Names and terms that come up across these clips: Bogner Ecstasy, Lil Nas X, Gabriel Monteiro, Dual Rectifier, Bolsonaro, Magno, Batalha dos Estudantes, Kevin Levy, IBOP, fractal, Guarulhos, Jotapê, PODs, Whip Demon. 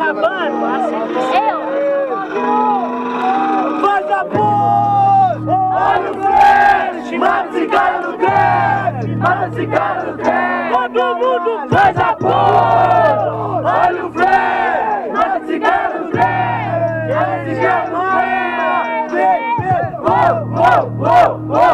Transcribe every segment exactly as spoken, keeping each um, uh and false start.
acabando. Eu! Faz a porra! Olha o crente! Mata esse cara no crente! Mata esse cara no crente! Todo mundo faz a porra! Olha o crente! Mata esse cara no crente! Mata esse cara no crente! Vem, vem! Oh, oh, oh, oh!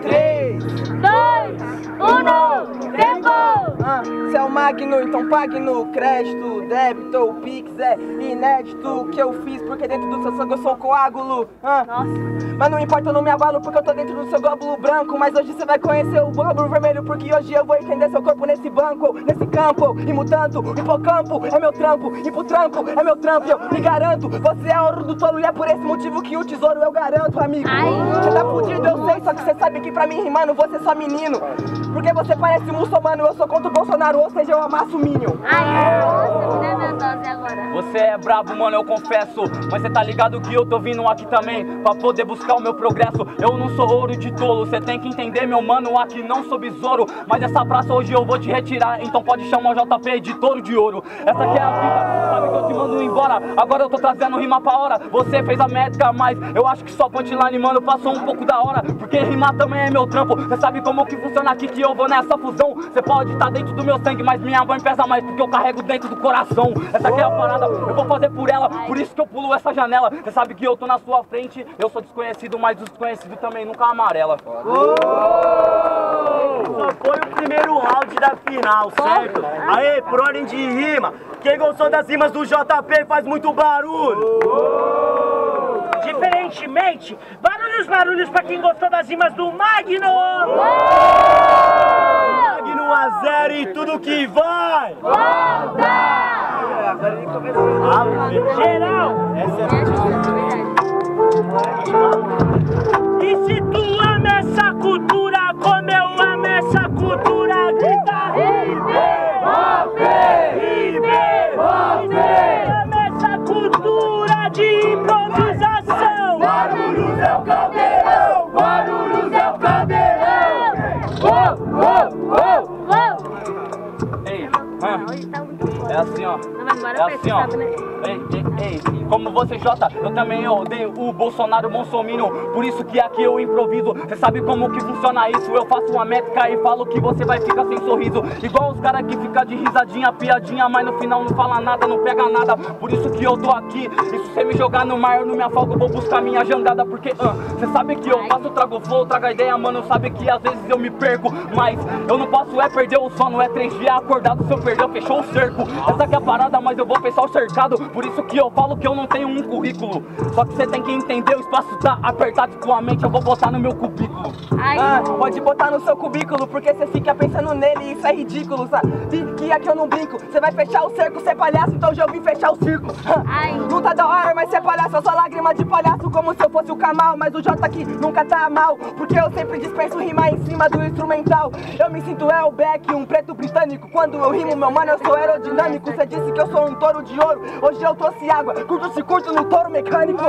três, dois, um, tempo! Se é o Magno, então pague no crédito, débito ou Pix, é inédito o que eu fiz, porque dentro do seu sangue eu sou coágulo. Ah. Nossa. Mas não importa, eu não me abalo, porque eu tô dentro do seu glóbulo branco. Mas hoje você vai conhecer o glóbulo vermelho, porque hoje eu vou entender seu corpo nesse banco, nesse campo. E mutando, e pro campo é meu trampo, e pro trampo é meu trampo, eu me garanto. Você é ouro do tolo e é por esse motivo que o tesouro eu garanto, amigo. Ai. Você tá fudido, eu sei, só que você sabe que pra mim rimando você é só menino. Porque você parece muçulmano, eu sou contra o Bolsonaro, ou seja, eu amasso o Minion. Ai, nossa, me dá minha dose agora. Você é brabo, mano, eu confesso. Mas cê tá ligado que eu tô vindo aqui também pra poder buscar o meu progresso. Eu não sou ouro de tolo, cê tem que entender, meu mano, aqui não sou besouro. Mas essa praça hoje eu vou te retirar, então pode chamar o Jotapê de touro de ouro. Essa aqui é a vida, sabe que eu te mando embora. Agora eu tô trazendo rima pra hora. Você fez a métrica, mas eu acho que só punchline, mano, passou um pouco da hora. Porque rimar também é meu trampo, cê sabe como que funciona aqui, que eu vou nessa fusão. Cê pode tá dentro do meu sangue, mas minha mãe pesa mais, porque eu carrego dentro do coração. Essa aqui é a parada, eu vou fazer por ela, por isso que eu pulo essa janela. Você sabe que eu tô na sua frente, eu sou desconhecido, mas o desconhecido também nunca amarela. Só foi o primeiro round da final, certo? Aê, por ordem de rima, quem gostou das rimas do Jotapê faz muito barulho. Diferentemente, barulhos, barulhos pra quem gostou das rimas do Magno. Magno a zero e tudo que vai! Volta! Agora ele começou. Ah, geral! Essa é... E se tu ama essa cultura, como eu amo essa cultura, grita! I B O P! I B O P! Ama essa cultura de improvisação! Guarulhos é o caldeirão! Guarulhos é o caldeirão! É assim, ó. É assim, ó. Ei, ei, ei. Como você, Jota, eu também odeio o Bolsonaro Monsomino. Por isso que aqui eu improviso. Você sabe como que funciona isso. Eu faço uma métrica e falo que você vai ficar sem sorriso. Igual os caras que ficam de risadinha, piadinha, mas no final não fala nada, não pega nada. Por isso que eu tô aqui. E se você me jogar no mar, eu não me afogo, vou buscar minha jangada. Porque uh, você sabe que eu faço, trago flow, trago a ideia, mano. Sabe que às vezes eu me perco, mas eu não posso é perder o sono, é três dias acordado. Se eu perder, fechou o cerco. Essa aqui é a parada, mas eu vou fechar o cercado. Por isso que eu falo que eu não tenho um currículo. Só que você tem que entender, o espaço tá apertado com a mente. Eu vou botar no meu cubículo. Ah, pode botar no seu cubículo, porque você fica pensando nele e isso é ridículo, sabe? Que aqui eu não brinco. Você vai fechar o cerco, você é palhaço, então já ouvi fechar o circo. Ai. Não tá da hora, mas você é palhaço. Eu sou lágrima de palhaço, como se eu fosse o Kamal. Mas o Jota aqui nunca tá mal, porque eu sempre dispenso rimar em cima do instrumental. Eu me sinto Elbeck, um preto britânico. Quando eu rimo, meu mano, eu sou aerodinâmico. Você disse que eu sou um touro de ouro, hoje eu trouxe água. Curto-se curto no touro mecânico.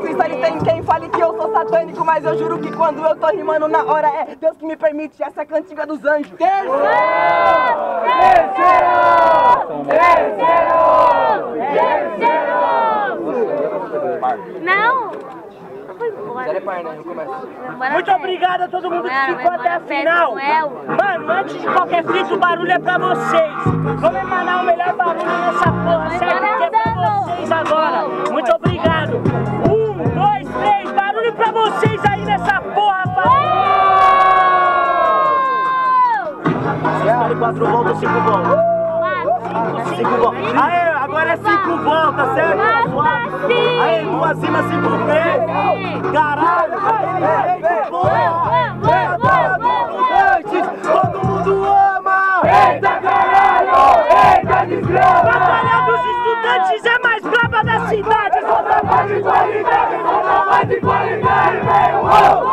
Freestyle tem quem fale que eu sou satânico, mas eu juro que quando eu tô rimando na hora é Deus que me permite, essa é a cantiga dos anjos. Terceiro! Terceiro! Terceiro! Terceiro! Não! Foi embora. Muito obrigado a todo mundo que ficou até a final. Mano, antes de qualquer fita, o barulho é pra vocês. Vamos emanar o melhor barulho nessa porra, certo? Que é pra vocês agora. Muito obrigado. um, dois, três, barulho pra vocês aí nessa porra, rapaz! quatro voltas, cinco voltas. cinco voltas. Aê, agora é cinco voltas, certo? Aê, duas rimas, cinco vezes. Caralho! Todo mundo ama! Eita caralho! Eita desgraça! Batalha dos estudantes é mais braba da cidade! Só trabalho de qualidade! Só trabalho de qualidade! Vem!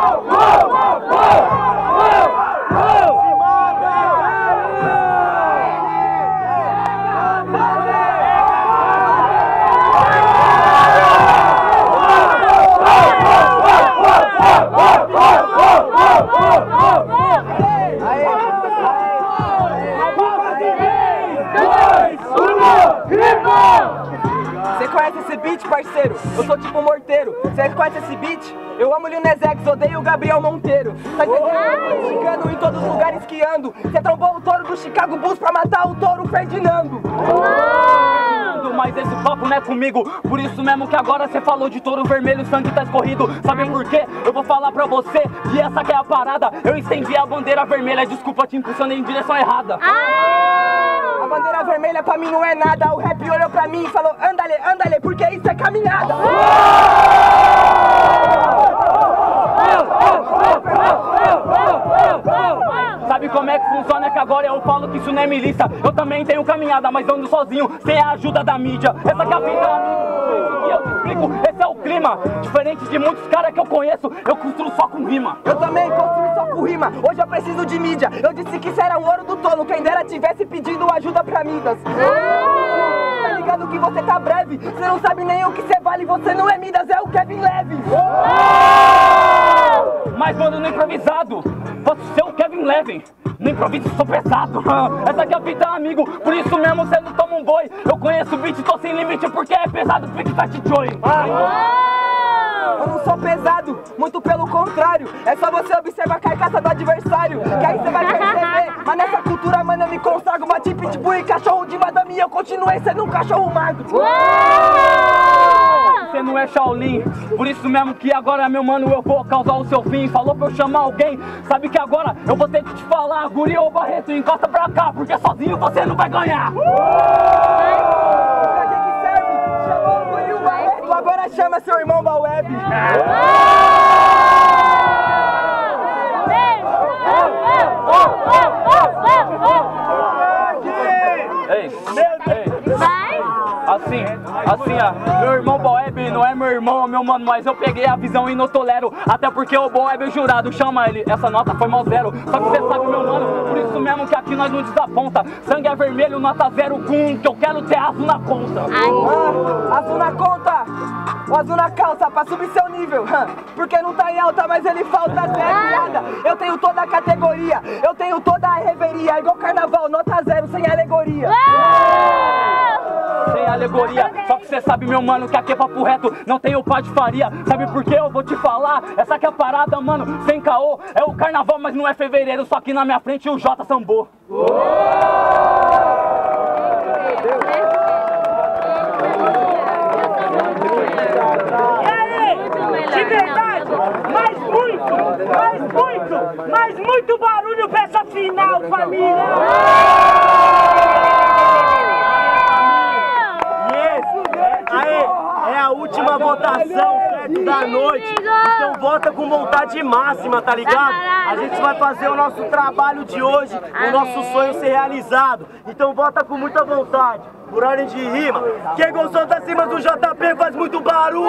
parceiro, eu sou tipo morteiro. Você conhece esse beat? Eu amo o Lil Nas X, odeio o Gabriel Monteiro. Tá entendendo? Mexicano em todos os lugares que ando. Você trombou o touro do Chicago Bulls pra matar o touro Ferdinando. Mas esse papo não é comigo. Por isso mesmo que agora cê falou de touro vermelho, o sangue tá escorrido. Sabe por quê? Eu vou falar pra você que essa que é a parada. Eu estendi a bandeira vermelha, desculpa, te impulsionei em direção errada. A bandeira vermelha pra mim não é nada. O rap olhou pra mim e falou: andale, andale, porque isso é caminhada. Sabe como é que funciona? É que agora eu falo que isso não é milícia. Eu também tenho caminhada, mas ando sozinho, sem a ajuda da mídia. Essa que é a vida, amigo, eu te explico. Esse é o clima, diferente de muitos caras que eu conheço. Eu construo só com rima. Eu também construo só com rima, hoje eu preciso de mídia. Eu disse que isso era o ouro do tolo, quem dera tivesse pedindo ajuda pra Midas. Tá ligado que você tá breve, você não sabe nem o que você vale. Você não é Midas, é o Kevin Levy. Mas mano, no improvisado, posso ser o Kevin Levy. No improviso sou pesado. Essa aqui é a vida, amigo, por isso mesmo cê não toma um boi. Eu conheço o beat, tô sem limite, porque é pesado, fica tá chichoi. Eu não sou pesado, muito pelo contrário. É só você observar a carcaça do adversário, que aí você vai perceber. Mas nessa cultura, mano, eu me consago. Bati pitbull e cachorro de madame, eu continuei sendo um cachorro magro. Você não é Shaolin, por isso mesmo que agora, meu mano, eu vou causar o seu fim. Falou pra eu chamar alguém, sabe que agora eu vou ter que te falar. Guri ou Barreto, encosta pra cá, porque sozinho você não vai ganhar. Uh! Pra que que serve? Chamou o Guri ou o Barreto, agora chama seu irmão da web. Assim, assim, ó, meu irmão Boeb não é meu irmão, meu mano, mas eu peguei a visão e não tolero. Até porque o Boeb é jurado, chama ele, essa nota foi mal zero. Só que você sabe, meu mano, por isso mesmo que aqui nós não desaponta. Sangue é vermelho, nota zero com um, que eu quero ter azul na conta. Ah, azul na conta, o azul na calça, pra subir seu nível. Porque não tá em alta, mas ele falta zero. Eu tenho toda a categoria, eu tenho toda a reveria. Igual carnaval, nota zero, sem alegoria. Sem alegoria, só que você sabe, meu mano, que aqui é papo reto, não tem o pá de faria. Sabe por que eu vou te falar? Essa aqui é a parada, mano, sem caô. É o carnaval, mas não é fevereiro, só que na minha frente o Jota sambou. E aí, de verdade, mas muito, mas muito, mas muito barulho pra essa final, família! Última votação da noite, então vota com vontade máxima, tá ligado? A gente vai fazer o nosso trabalho de hoje, o nosso sonho ser realizado, então vota com muita vontade, por ordem de rima. Quem gostou das rimas do Jotapê faz muito barulho!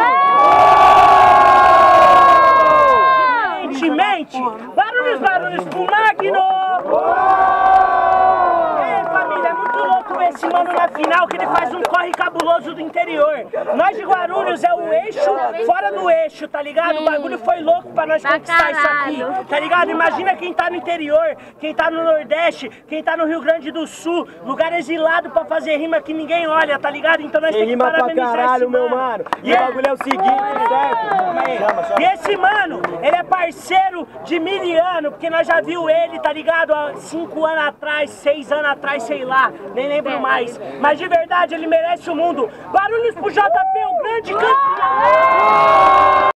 Gentilmente, barulhos, barulhos pro Magno! Esse mano na final que ele faz um corre cabuloso do interior. Nós de Guarulhos é o eixo fora do eixo, tá ligado? O bagulho foi louco pra nós conquistar isso aqui, tá ligado? Imagina quem tá no interior, quem tá no Nordeste, quem tá no Rio Grande do Sul, lugar exilado pra fazer rima que ninguém olha, tá ligado? Então nós tem que parabenizar caralho, esse mano. Meu mano. E yeah. O bagulho é o seguinte, certo? E esse mano, ele é parceiro de miliano, porque nós já viu ele, tá ligado? Há cinco anos atrás, seis anos atrás, sei lá, nem lembro mais, mas de verdade ele merece o mundo. Barulhos pro Jotapê, o grande campeão!